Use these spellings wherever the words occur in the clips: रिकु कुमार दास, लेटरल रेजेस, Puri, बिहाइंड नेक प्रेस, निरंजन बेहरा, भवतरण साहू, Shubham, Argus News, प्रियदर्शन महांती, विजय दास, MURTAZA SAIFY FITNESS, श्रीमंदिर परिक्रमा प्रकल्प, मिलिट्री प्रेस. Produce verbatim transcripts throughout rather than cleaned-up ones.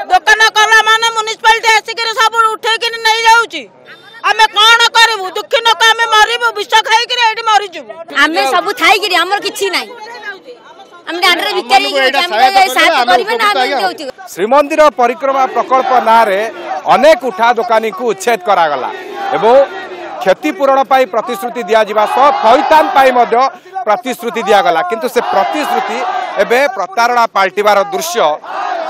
दुकान कला मान म्युनिसिपालिटी आसिक सब उठे नहीं जाऊँ आम कौन करूँ दुखी लोक आम मरबू विष खाई मरीजु आम सब थी आम कि श्रीमंदिर परिक्रमा प्रकल्प नारे अनेक उठा दुकानी को उच्छेद करागला एवं क्षतिपूरण पर प्रतिश्रुति दिजावा सह फैतान प्रतिश्रुति दिगला किंतु से प्रतिश्रुति एवं प्रतारणा पाल्टार दृश्य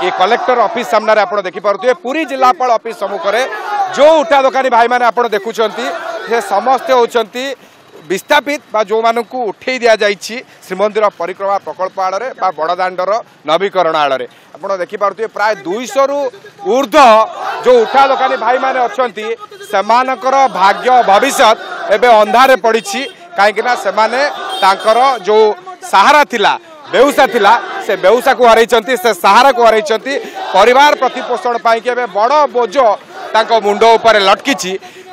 ये कलेक्टर ऑफिस सामने आप देखिपे पुरी जिलापाल ऑफिस सम्मुख में जो उठा दुकानी भाई मैंने आप देखुं से समस्ते होती विस्थापित जो मानू उठे दि जा श्रीमंदिर परिक्रमा प्रकल्प आड़े बड़दाण्डर नवीकरण आड़े आप देखिपे प्राय दुईश रु ऊर्ध जो उठा दुकानी भाई मैंने अच्छा भाग्य भविष्य एवं अंधारे पड़ी कहीं से जो सहारा था बेउसा थिला से बेउसा को हर से सहारा को हर परिवार प्रतिपोषण पर बड़ बोझ मुंड उपर लटकी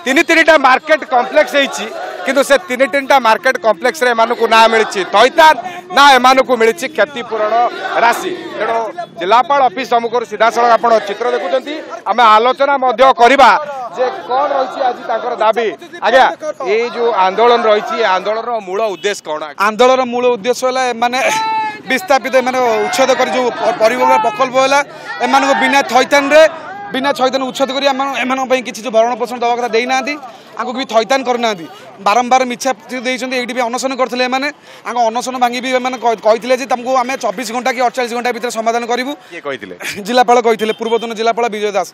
तीन तीन टा मार्केट कम्प्लेक्स किंतु से तीन तीन टा मार्केट कम्प्लेक्स रे एमानकु ना मिली थैथान ना एमानकु मिली क्षतिपूरण राशि तेणु जिलापाल ऑफिस सम्मुख सीधा सड़क आपण चित्र देखुं आम आलोचना करवा जे कौन रही आज तक दाबी आज्ञा ये जो आंदोलन रही आंदोलन मूल उद्देश्य कौन आंदोलन मूल उद्देश्य है विस्थापित एम उच्छेद कर जो परिवहन प्रकल्प है एम बिना थैथान बिना थैथान उच्छेद करें किसी जो भरण पोषण दवा कथा देना आंकु भी थैथान करना बारंबार मिछा देखें ये अनशन करते अनशन भांगी भी तमको आम चौबीस घंटा कि अड़चाश घंटा भर समाधान करूँ जिलापाल कहते पूर्वतन जिलापाल विजय दास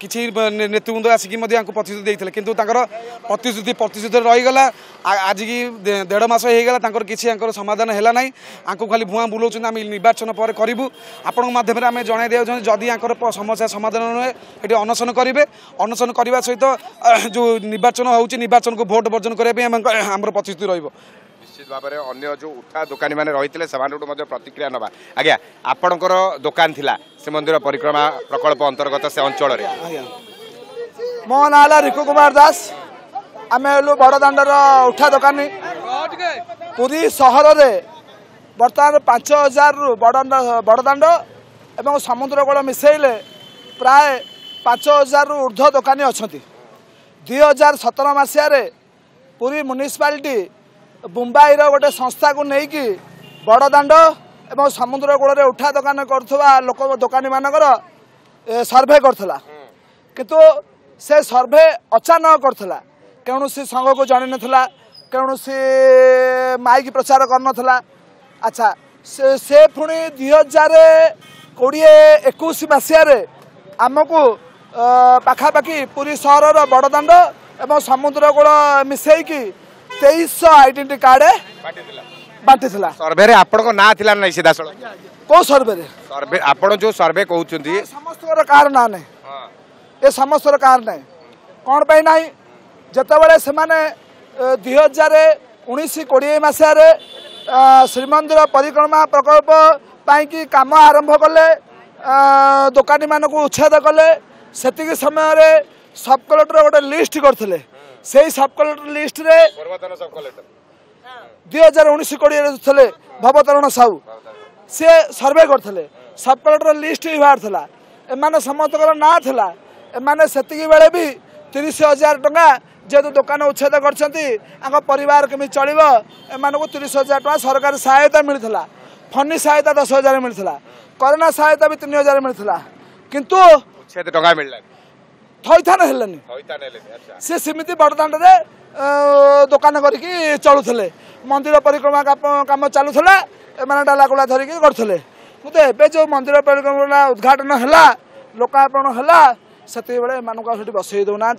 किसी नेतृबृंद आसिक प्रतिश्रुति देते कि प्रतिश्रुति प्रतिश्रुति रहीगला आज की देढ़ मस होगा किसी समाधान है ना आपको खाली भुआ बुलाऊँ आम निर्वाचन पर करूँ आपण मध्यम आम जन जदि समस्या समाधान नुहे ये अनशन करेंगे अनशन करने सहित जो निर्वाचन होउची निर्वाचन को भोट वर्जन करने आम प्रतिश्रुति रही निश्चित भाव में अन्य जो उठा दुकानी मैंने रही से प्रतिक्रिया ना आज्ञा आपणकर दुकान थिला श्रीमंदिर परिक्रमा प्रकल्प अंतर्गत से अंचल मो ना है रिकु कुमार दास आम हलु बड़दाण्डर उठा दुकानी पुरी सहर में बर्तमान पांच हजार रु बड़दाण्ड एवं समुद्र कूल मिसेले प्राय पांच हजार रु ऊर्ध दुकानी अच्छा दुई हजार सतर मसीह पुरी म्युनिसिपालिटी बुम्बईर गोटे संस्था को लेकिन बड़दाण्ड एवं समुद्र कूल में उठा दुकान कर दुकानी मानकर सर्भे करता किंतु से सर्भे अचानक करता कौनसी संघ को जान नाला कौनसी माइक प्रचार करना अच्छा से, से पुणी दुई हजार कोड़े एक मसीह आमको पाखापाखि पुरी सहर बड़दाण्ड एवं समुद्र कूल मिसेकी तेईस आइडेंटिटी कार्ड बांटी सर्वे रे आपनको ना थिला नै सीधा सर को सर्वे रे सर्वे आपण जो सर्वे कहउचंती समस्तर कार ना नै हां ए समस्तर कार नै कोन पई नै जते बेले से माने दो हज़ार उन्नीस बीस मासिया रे श्रीमंदिर परिक्रमा प्रकल्प पई की काम आरंभ करले दुकानी मानको उच्छेद करले सेतिक समय रे सब कलेक्टर गोटे लिस्ट करते से सब कलेक्टर लिस्ट रे दुई हजार उन्नीस कोड़े भवतरण साहू से सर्वे करते सब कलेक्टर लिस्ट भी बाहर था एम समस्त ना था एम से बेले भी तीस हजार टका जेहेतु दुकान उच्छेद कर परिवार केमी चल को तीस हजार टका सरकार सहायता मिलता फनी सहायता दस हजार मिलता करोना सहायता भी तीन हजार मिलता किंतु थैथान हेलनि से सिमिति बड़दाण्ड रे दुकान करके चलुले मंदिर परिक्रमा काम चलुला एमाने डालाकुला धरिकी करते किंतु एबे जो मंदिर परिक्रमा उद्घाटन है लोकार्पण है से बेले एम बसई दौना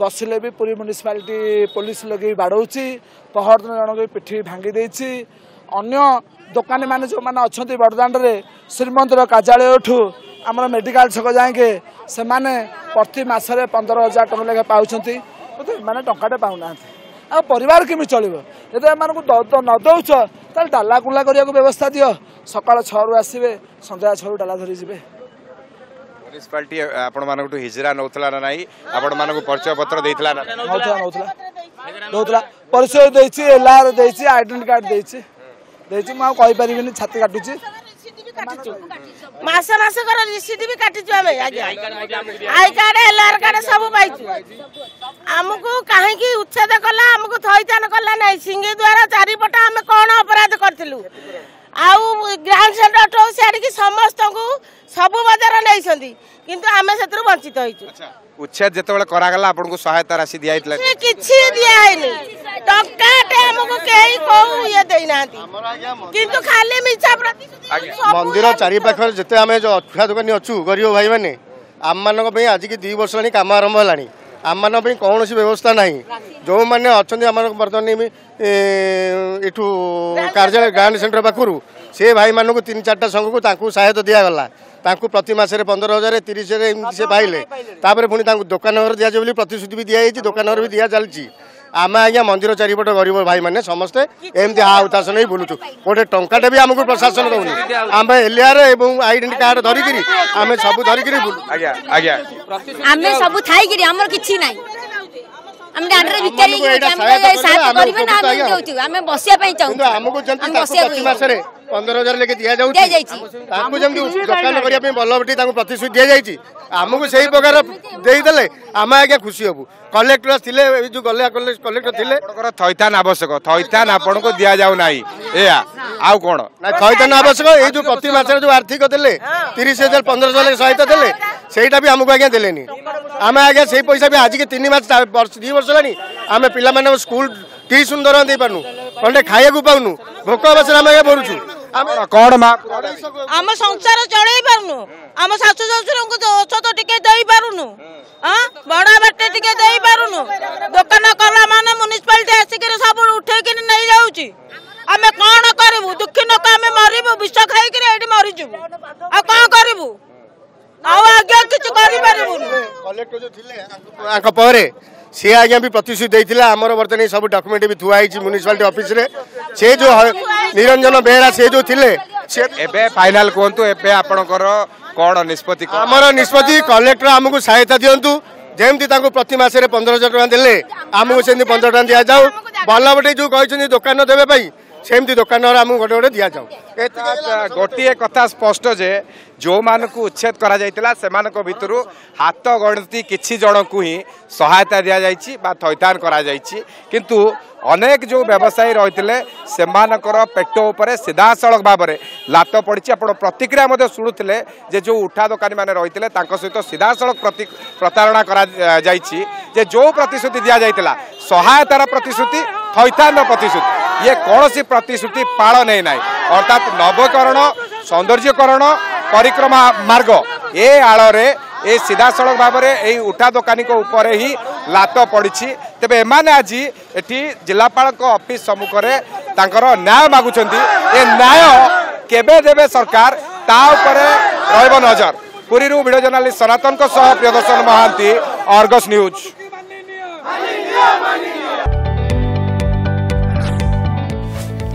बसिले भी पुरी म्युनिसिपालिटी पुलिस लगे बाड़ौची पहरदिन जनक पिठी भांगी देछि अन्य दुकानी मैंने जो मैंने अच्छा बड़दाण्ड रे श्रीमंदिर कार्यालय आम मेडिकल छक जाए से प्रति मसरे पंद्रह हजार टका लेखा पाँच मैंने टाटे पाऊना आ परिवार केमी चलो यदि एम को न दौच तेल डाला कुला करने व्यवस्था दियो सका छु आसवे संध्या छु डाला धरी जी म्युनिसिपालिटी आपंठ हिजरा नौला ना नाई आपको परिचय पत्र देला नौला परिचय देसी एल आर देसी आइडेंट कार्ड देसी मुझे छाती काटुची। मास मास रिसीट भी काटिचु आमे आई कार्ड एलआर कार्ड सब पाइचु हमकु काहे की उच्छेद कला हमकु थैतान कला नै सिंगे द्वारा चारिपटा हम कोन अपराध करथिलु आउ ग्राउंड सेंटर टो सेड की समस्त को सब बाजार नै छथि किंतु आमे सेतरु वंचित होइचु। अच्छा उच्छेद जेतेबेला करा गला आपन को सहायता राशि दिया आइतला किछि दिया हैनी टका टे हमकु केही कहू ये देनाती किंतु खाली मिछा प्रति मंदिर चारि पाखर जते आमे जो अठा दुकानी अछु गरियो भाई माने आम मानक पे आज की दु वर्ष लानी काम आरंभ हलानी आम मानक पे कोनोसी व्यवस्था नाही जो माने अछन आम बर्तन एठू कार्यालय ग्रांड सेंटर पाखरु से भाई मानक तीन चारटा संघ को तांकू सहायता दिया गला तांकू प्रति मासे पंद्रह हजार तीस से पाइले तापर पुणी दुकान घर दिया जाए प्रतिश्रुति भी दिया जाए दुकान घर भी दिया चलती आम आज मंदिर चारिपट गरीब भाई मैंने समस्ते एमती हा उदास नहीं बुलूचु गोटे टंकाटे भी आमको प्रशासन दौनी आम एलियार और आईडेंटी कार्ड धरिकी आम सब धरिकी आम सब थी आम कि हम डांडरे भिकारी साथ करबे ना हम देउथि हम बसिया पई चाहू हमको जंती प्रति मासे रे पंद्रह हजार लेके दिया जाउ हमको जंती दुकान करिया पे बलबटी ताको प्रतिश्रुति दिया जाई छी हमको सही प्रकार देई देले हम आगे खुशी होबू। कलेक्टर थिले जो गले कलेक्टर थिले थैतान आवश्यक थैतान आपण को दिया जाउ नाही एया आउ कोन ना थैतान आवश्यक ए जो प्रति मासे जो आर्थिक देले तीस हजार पंद्रह हजार लेके सहायता देले सेटा भी हमको आगे देलेनी आम आगे से पैसा भी आज के तीन मास दु वर्ष लानी आम पे स्कूल टी सुंदर दे पानु खंडे खाइया पाऊनु भोक बसर आम आगे भरुचु कौन मा आम संसार चलई पारुनु आम सासु ससुर औषध टिके दे पारुनु हां बड़ा बाटे टिके दे पारुनु दुकान कला माने म्युनिसिपालिटी आसिक सब उठे के नहीं जाउची आम कौन करबू दुखी न का आम मरिबू विष खाई के एडी मरिजू आ का करबू आ आगे किछ करि पारबू कलेक्टर जो थिले आंक परे सी आज्ञा भी प्रतिश्रुति देता आमर बर्तमान सब डॉक्यूमेंट भी थुआई म्युनिसिपालिटी ऑफिस रे से जो निरंजन बेहरा से जो थिले एबे फाइनल कहतु एबे आपनकर कोन निष्पत्ति आमर निष्पत्ति कलेक्टर आमको सहायता दियंतु जेमती ताको प्रति मासे पंद्रह हजार टका देले आमको से पंद्रह टका दिया जाऊ बलबटे जो कहछन दुकान देबे पई सेमती दुकान आमको गोटे गोटे दि जाऊ। गोटे कथा स्पष्ट जे जो मानक उच्छेद करा जाइतला सेमानक भितरु हाथ गणती किछि जनकु ही सहायता दिया जाइछि बा थैतान करा जाइछि किंतु अनेक जो व्यवसायी रही सेमानकर पेट उपरे सीधासलख भावरे लात पड़ी आपण प्रतिक्रिया मते सुनुथिले जे जो उठा दुकानी माने रही सहित सीधासलख प्रतारणा करा जाइछि जे जो प्रतिश्रुति दिया जाइतला सहायतार प्रतिश्रुति थैतान प्रतिश्रुति ये कोनोसी प्रतिश्रुति पालन नै नै अर्थात नवकरण सौंदर्यकरण परिक्रमा मार्ग ए आड़े ये सीधासलख भाव में यही उठा दुकानी उपर ही लात पड़ी तेबे एमाने आज एटी जिलापाल ऑफिस सम्मुखें न्याय मागुं ये न्याय केबे देबे सरकार ता उपरे रहइबो नजर। पुरी रु वीडियो जर्नालिस्ट सनातन को सह प्रियदर्शन महांती आर्गस न्यूज।